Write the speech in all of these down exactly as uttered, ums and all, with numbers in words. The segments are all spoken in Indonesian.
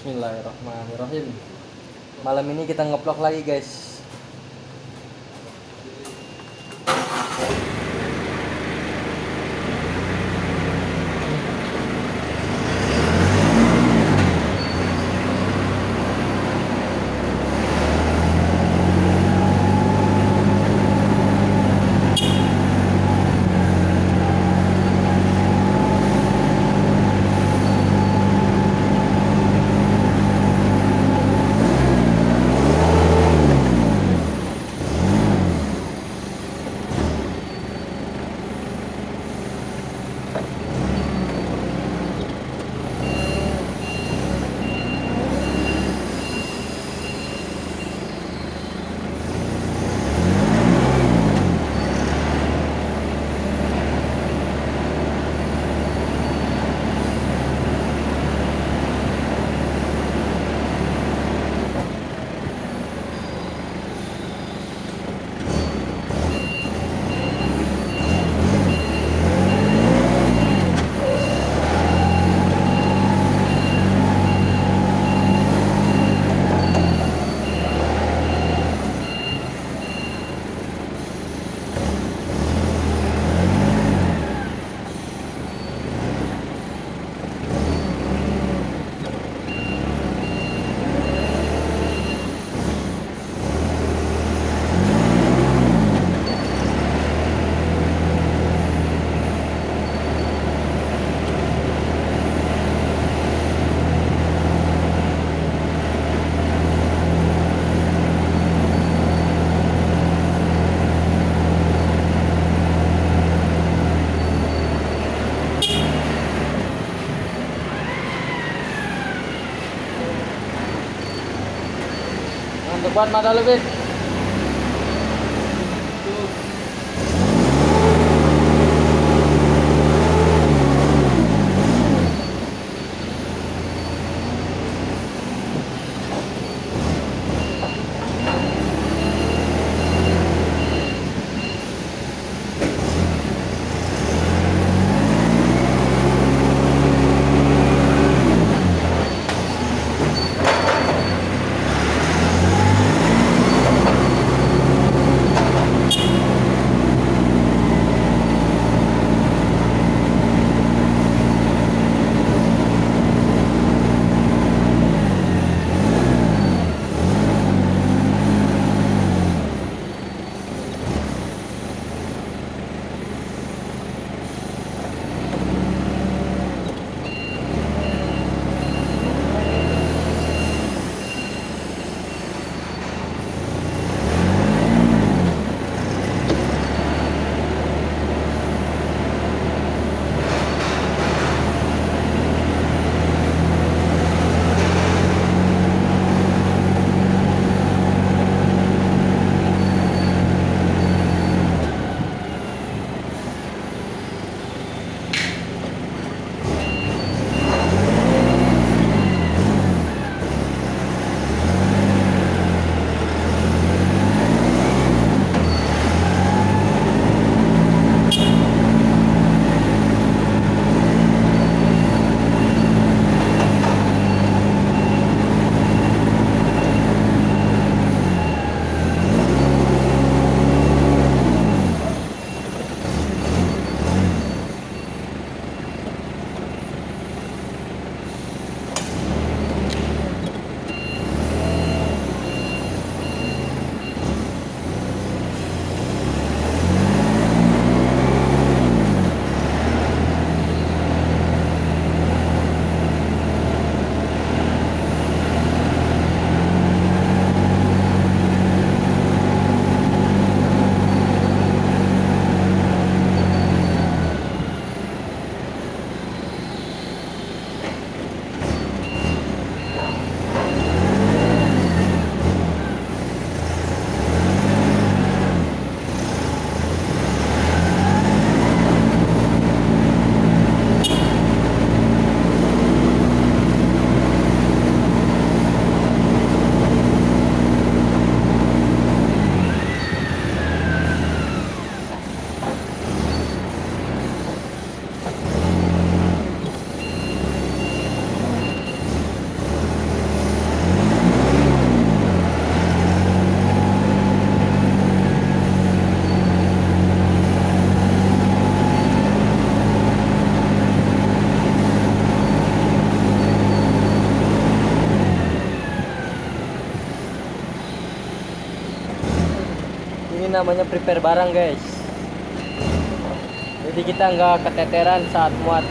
Bismillahirrahmanirrahim. Malam ini kita nge-vlog lagi, guys. Buat mata lebih. Namanya prepare barang guys, jadi kita nggak keteteran saat muat.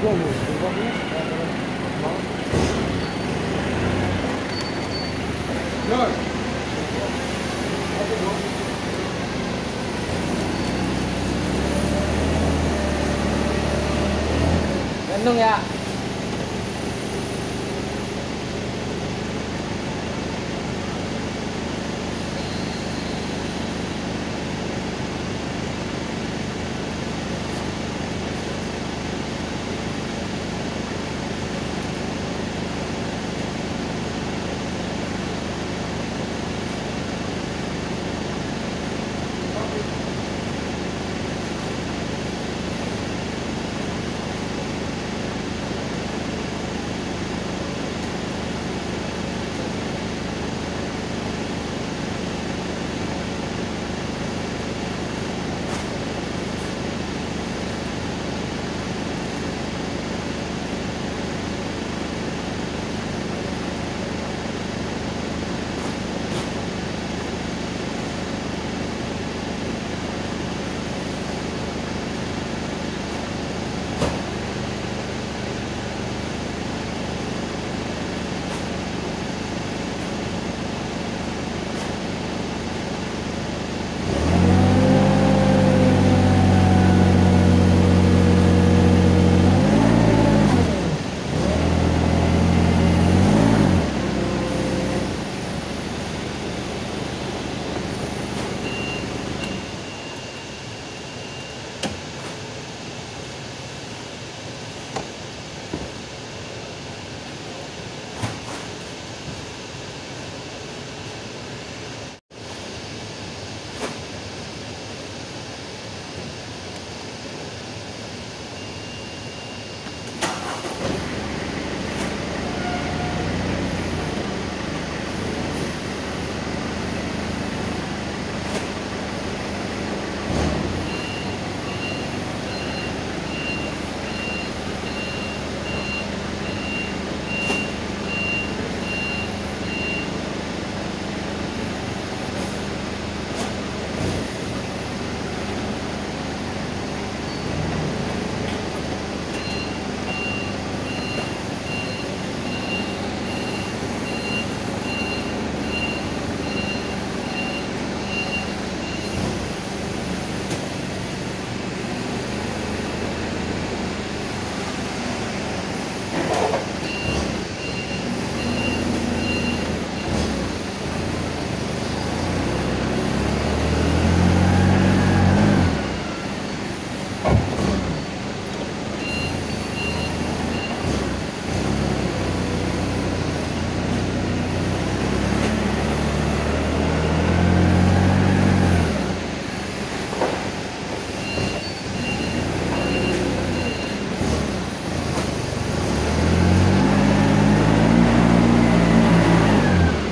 Good. Gendong ya.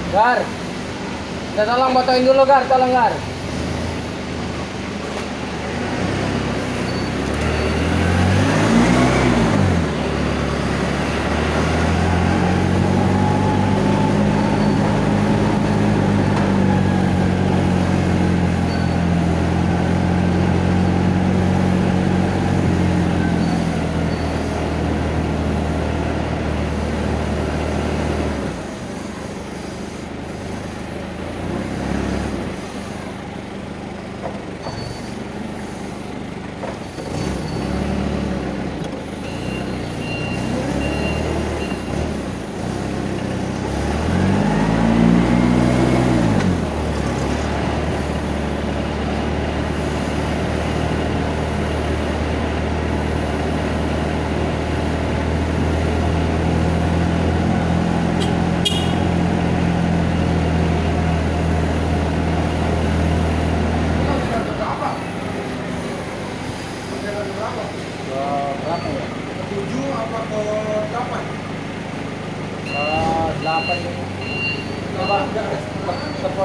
Gar, kita tolong botoin dulu Gar, tolong Gar.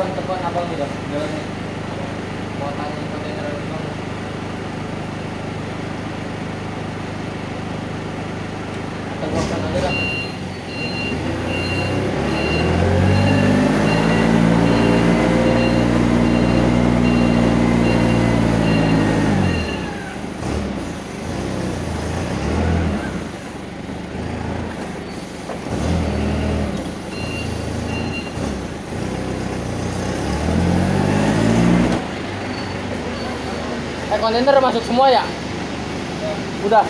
Telepon abang tidak jalannya mau tanya kontainer di mana. Telepon aja dah. kontainer masuk semua ya? Udah.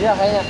Iya kayaknya.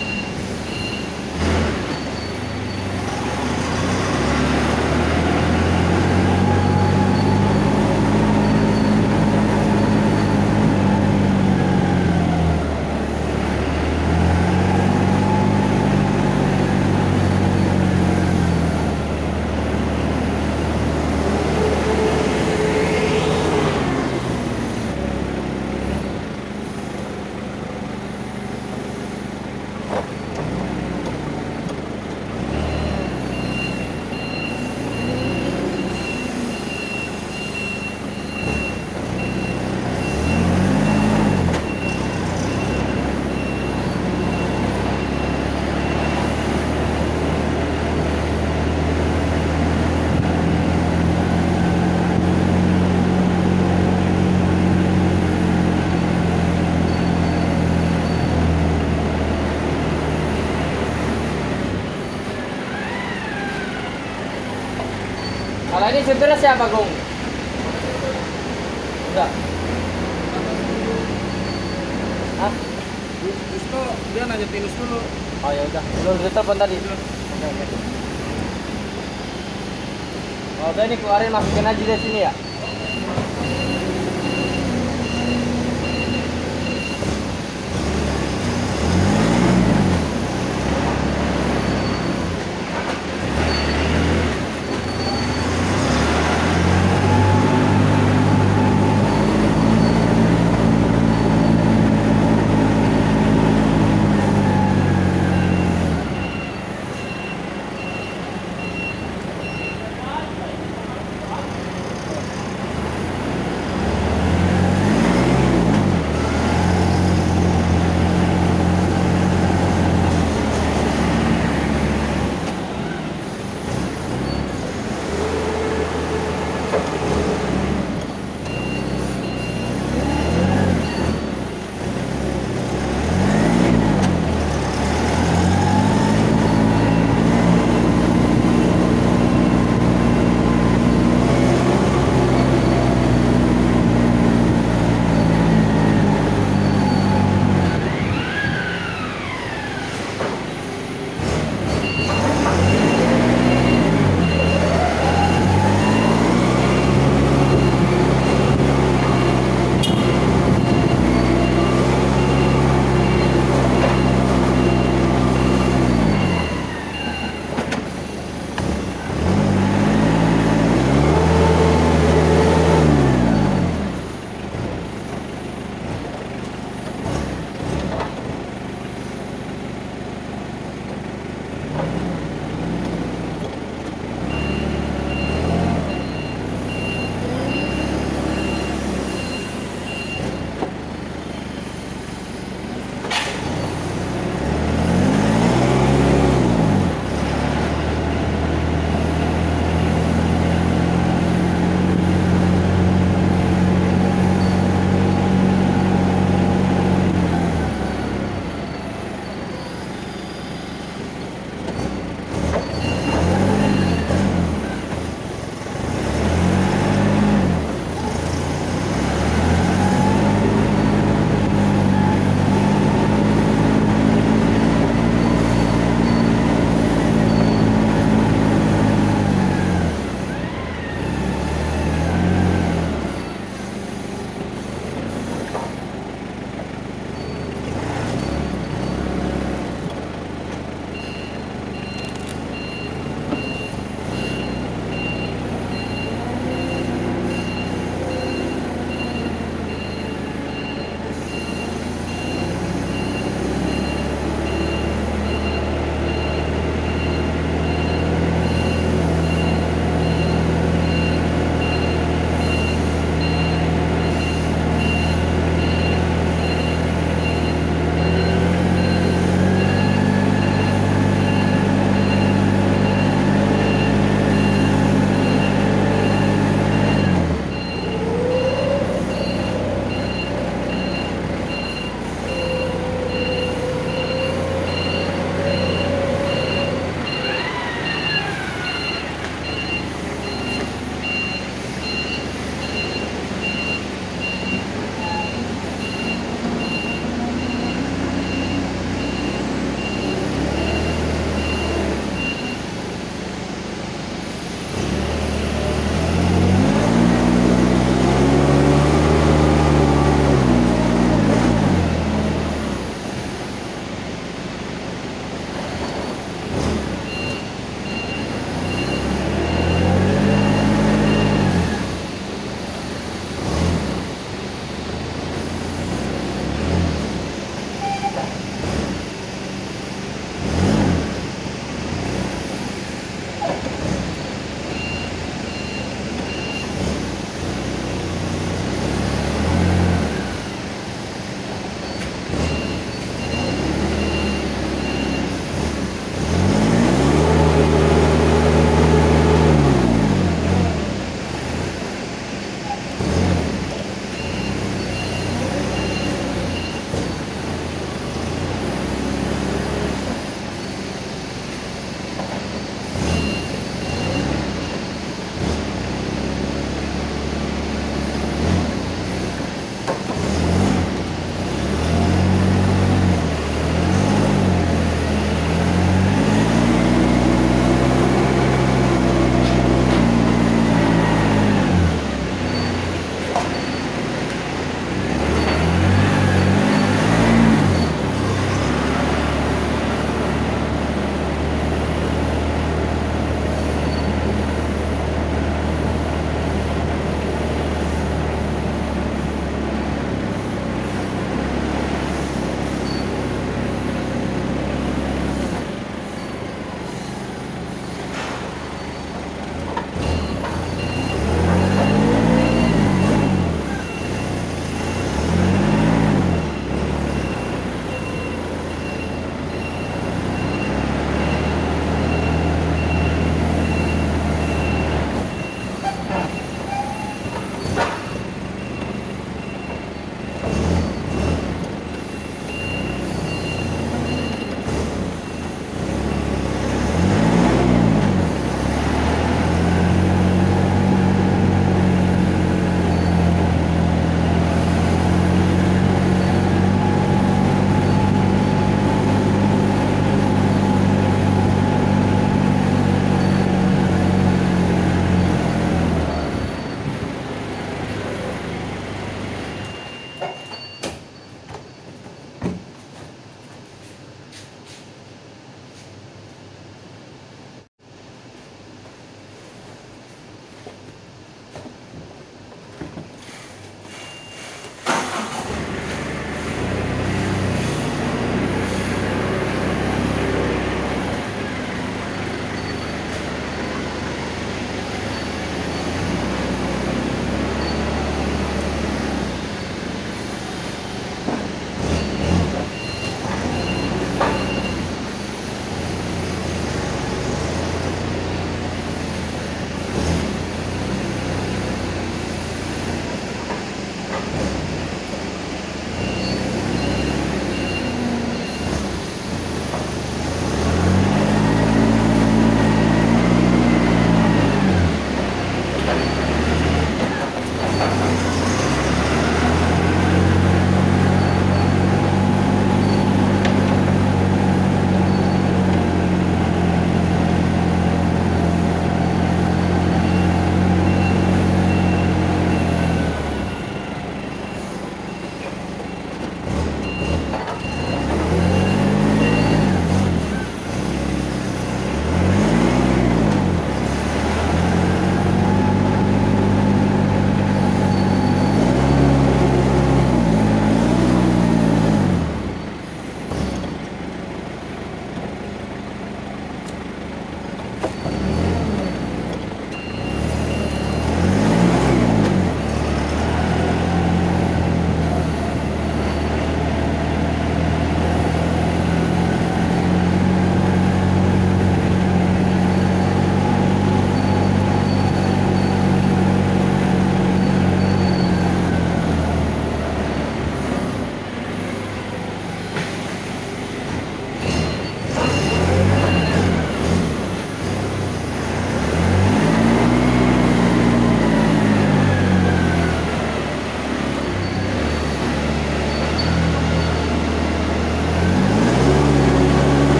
Kalau ini supirnya siapa, Gung? Enggak. Hah? Isto, dia nanya pinus dulu. Oh ya udah, belum ditelepon tadi. Oke, ini keluarin masukin aja dari sini ya.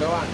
go on.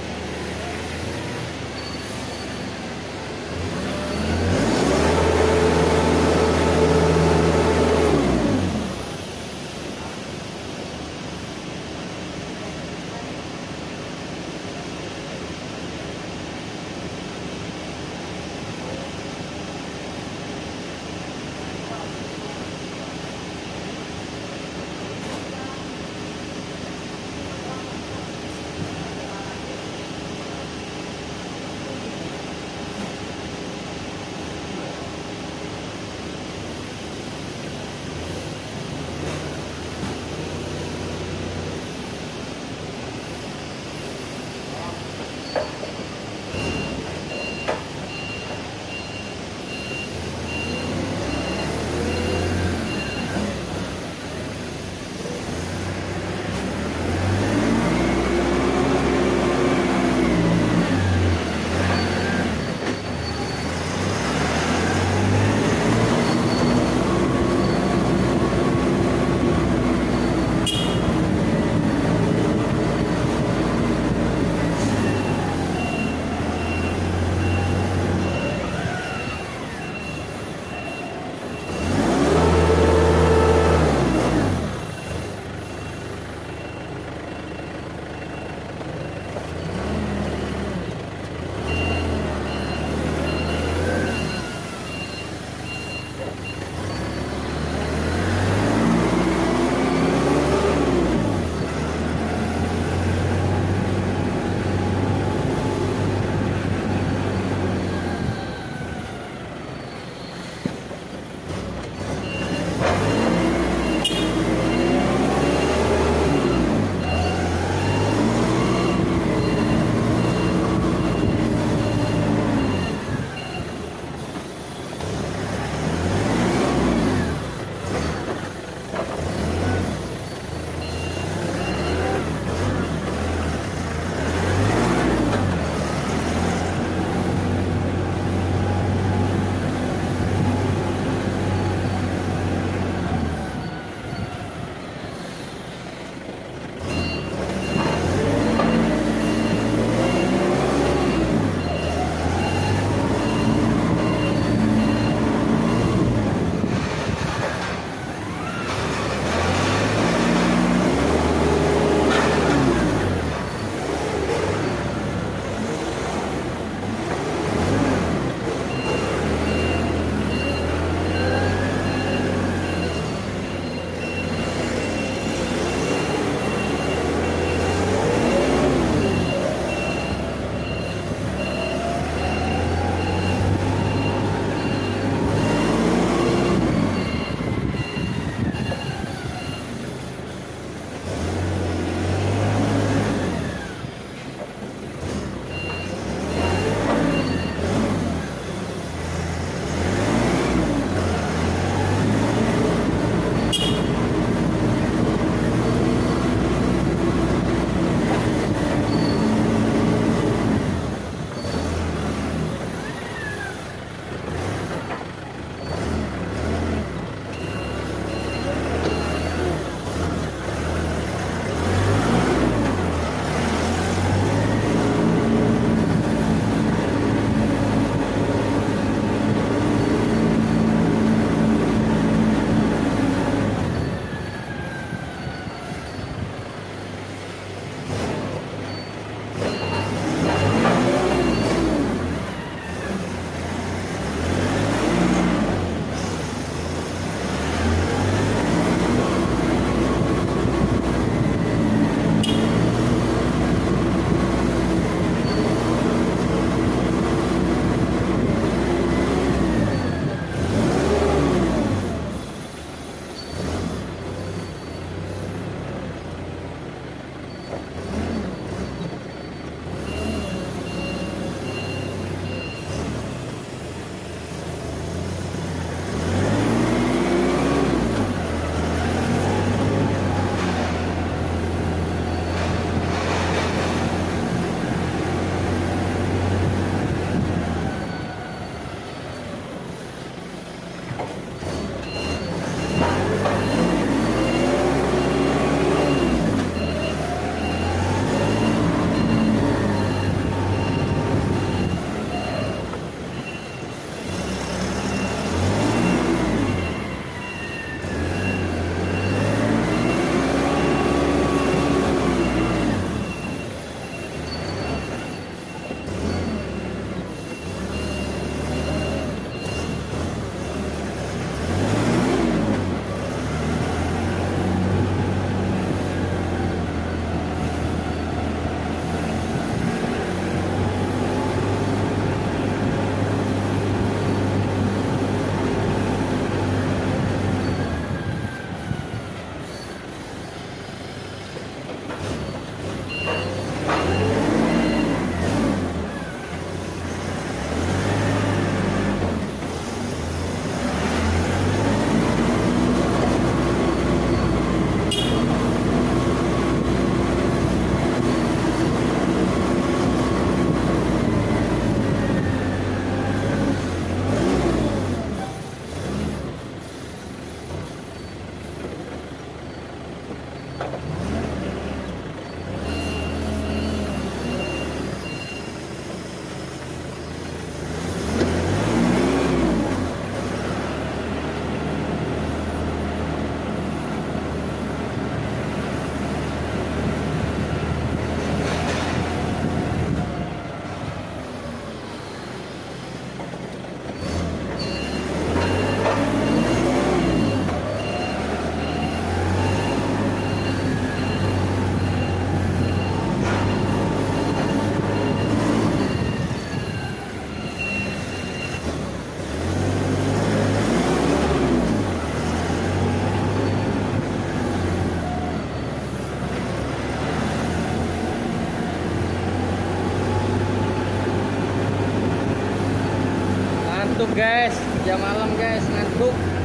guys, kerja malam guys, ngantuk.